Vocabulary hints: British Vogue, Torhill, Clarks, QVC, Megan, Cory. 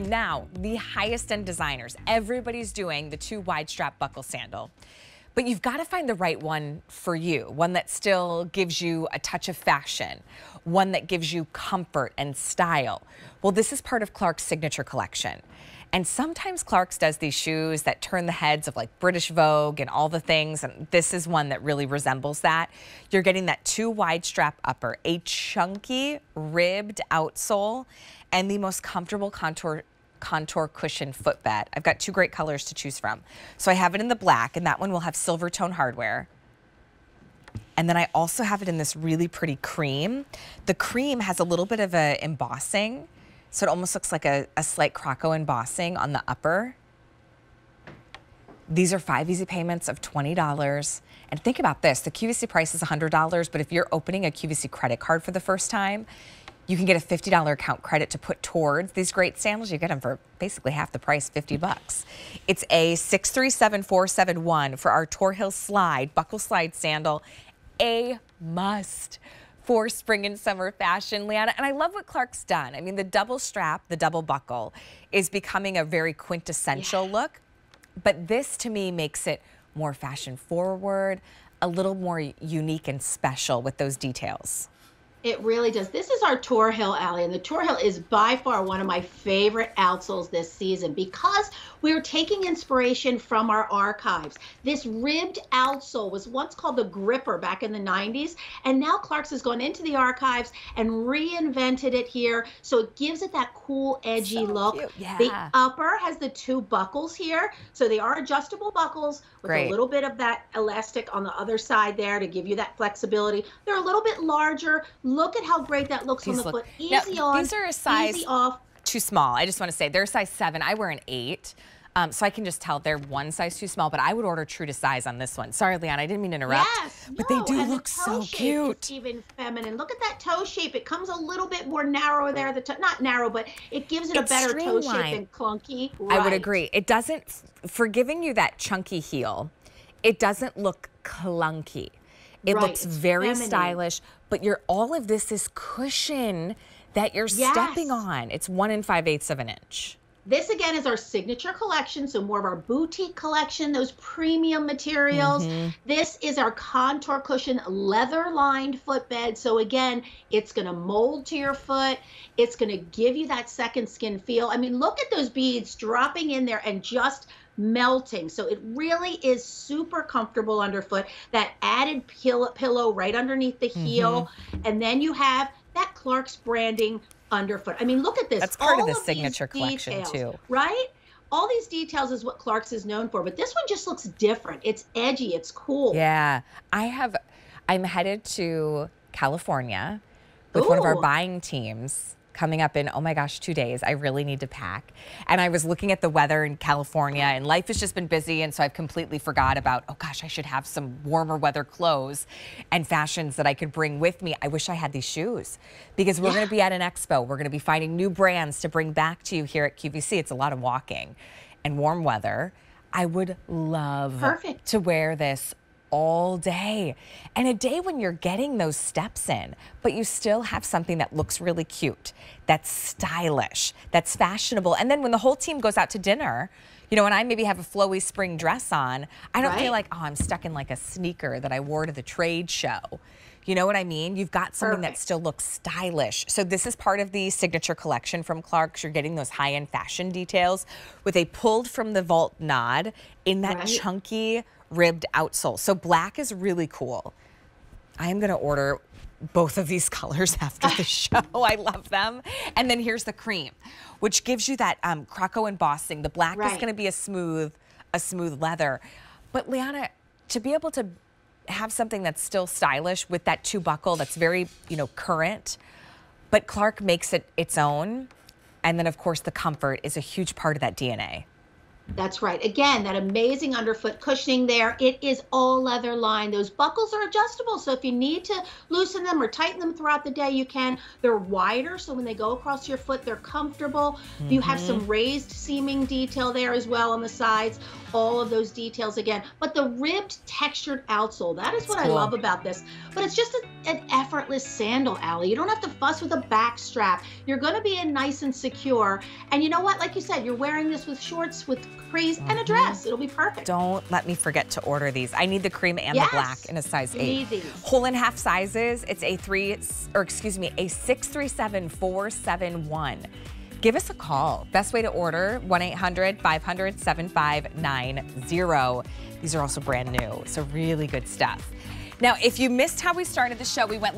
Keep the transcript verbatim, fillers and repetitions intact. Now, the highest-end designers, everybody's doing the two wide strap buckle sandal. But you've got to find the right one for you, one that still gives you a touch of fashion, one that gives you comfort and style. Well, this is part of Clarks' signature collection. And sometimes Clarks does these shoes that turn the heads of like British Vogue and all the things, and this is one that really resembles that. You're getting that two wide strap upper, a chunky ribbed outsole, and the most comfortable contour contour cushion footbed. I've got two great colors to choose from. So I have it in the black, and that one will have silver tone hardware. And then I also have it in this really pretty cream. The cream has a little bit of a embossing, so it almost looks like a, a slight croco embossing on the upper. These are five easy payments of twenty dollars. And think about this, the Q V C price is one hundred dollars, but if you're opening a Q V C credit card for the first time, you can get a fifty dollar account credit to put towards these great sandals. You get them for basically half the price, fifty bucks. It's a six three seven four seven one for our Torhill slide, buckle slide sandal, a must for spring and summer fashion, Leanna. And I love what Clark's done. I mean, the double strap, the double buckle is becoming a very quintessential yeah. look, but this to me makes it more fashion forward, a little more unique and special with those details. It really does. This is our Torhill alley, and the Torhill is by far one of my favorite outsoles this season because we're taking inspiration from our archives. This ribbed outsole was once called the gripper back in the nineties, and now Clarks has gone into the archives and reinvented it here, so it gives it that cool, edgy so look. Yeah. The upper has the two buckles here, so they are adjustable buckles with Great. a little bit of that elastic on the other side there to give you that flexibility. They're a little bit larger. Look at how great that looks these on the look, foot. Easy now, on, these are a size easy off. Too small. I just want to say they're a size seven. I wear an eight, um, so I can just tell they're one size too small. But I would order true to size on this one. Sorry, Leanna, I didn't mean to interrupt. Yes, but no, they do look so cute. It's even feminine. Look at that toe shape. It comes a little bit more narrow there. The toe, not narrow, but it gives it it's a better toe shape than clunky. Right. I would agree. It doesn't for giving you that chunky heel. It doesn't look clunky. It right. looks it's very feminine. stylish, but you're, all of this is cushion that you're yes. stepping on. It's one and five eighths of an inch. This again is our signature collection, so more of our boutique collection, those premium materials. Mm-hmm. This is our contour cushion leather lined footbed. So again, it's gonna mold to your foot. It's gonna give you that second skin feel. I mean, look at those beads dropping in there and just melting. So it really is super comfortable underfoot. That added pill pillow right underneath the heel. Mm-hmm. And then you have that Clarks branding underfoot. I mean, look at this. That's part All of the of signature details, collection too. Right? All these details is what Clarks is known for, but this one just looks different. It's edgy. It's cool. Yeah. I have, I'm headed to California with Ooh. one of our buying teams coming up in, oh my gosh, two days. I really need to pack. And I was looking at the weather in California, and life has just been busy, and so I've completely forgot about, oh gosh, I should have some warmer weather clothes and fashions that I could bring with me. I wish I had these shoes because we're yeah. gonna be at an expo. We're gonna be finding new brands to bring back to you here at Q V C. It's a lot of walking and warm weather. I would love Perfect. to wear this all day, and a day when you're getting those steps in, but you still have something that looks really cute, that's stylish, that's fashionable. And then when the whole team goes out to dinner, you know, and I maybe have a flowy spring dress on, I don't right. feel like, oh, I'm stuck in like a sneaker that I wore to the trade show. You know what I mean? You've got something Perfect. that still looks stylish. So this is part of the signature collection from Clarks. You're getting those high-end fashion details with a pulled from the vault nod in that right. chunky ribbed outsole. So black is really cool. I am going to order both of these colors after the show. I love them. And then here's the cream, which gives you that um, croco embossing. The black right. is going to be a smooth, a smooth leather. But Leanna, to be able to have something that's still stylish with that two buckle that's very, you know, current, but Clark makes it its own. And then of course the comfort is a huge part of that D N A. That's right. Again, that amazing underfoot cushioning there. It is all leather lined. Those buckles are adjustable, so if you need to loosen them or tighten them throughout the day, you can. They're wider, so when they go across your foot, they're comfortable. Mm-hmm. You have some raised seaming detail there as well on the sides. All of those details again. But the ribbed textured outsole, that is That's what cool. I love about this. But it's just a an effortless sandal, Allie. You don't have to fuss with a back strap. You're gonna be in nice and secure. And you know what, like you said, you're wearing this with shorts, with capris, mm-hmm. and a dress. It'll be perfect. Don't let me forget to order these. I need the cream and yes. the black in a size eight. Easy. Whole and half sizes, it's a three, or excuse me, a six three seven, four seven one. Give us a call. Best way to order, one eight hundred, five hundred, seven five nine zero. These are also brand new, so really good stuff. Now, if you missed how we started the show, we went